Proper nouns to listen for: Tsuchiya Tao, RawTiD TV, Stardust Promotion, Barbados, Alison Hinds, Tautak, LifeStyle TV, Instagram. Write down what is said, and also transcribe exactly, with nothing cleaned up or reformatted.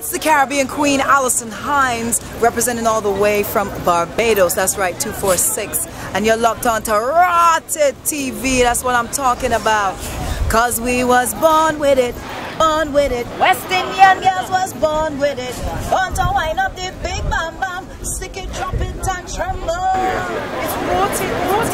It's the Caribbean Queen, Alison Hinds, representing all the way from Barbados. That's right, two four six. And you're locked on to RawTiD T V. That's what I'm talking about. Cause we was born with it, born with it. West Indian girls was born with it. Born to wind up the big bam bam, stick it, drop it and tremble. It's RawTiD.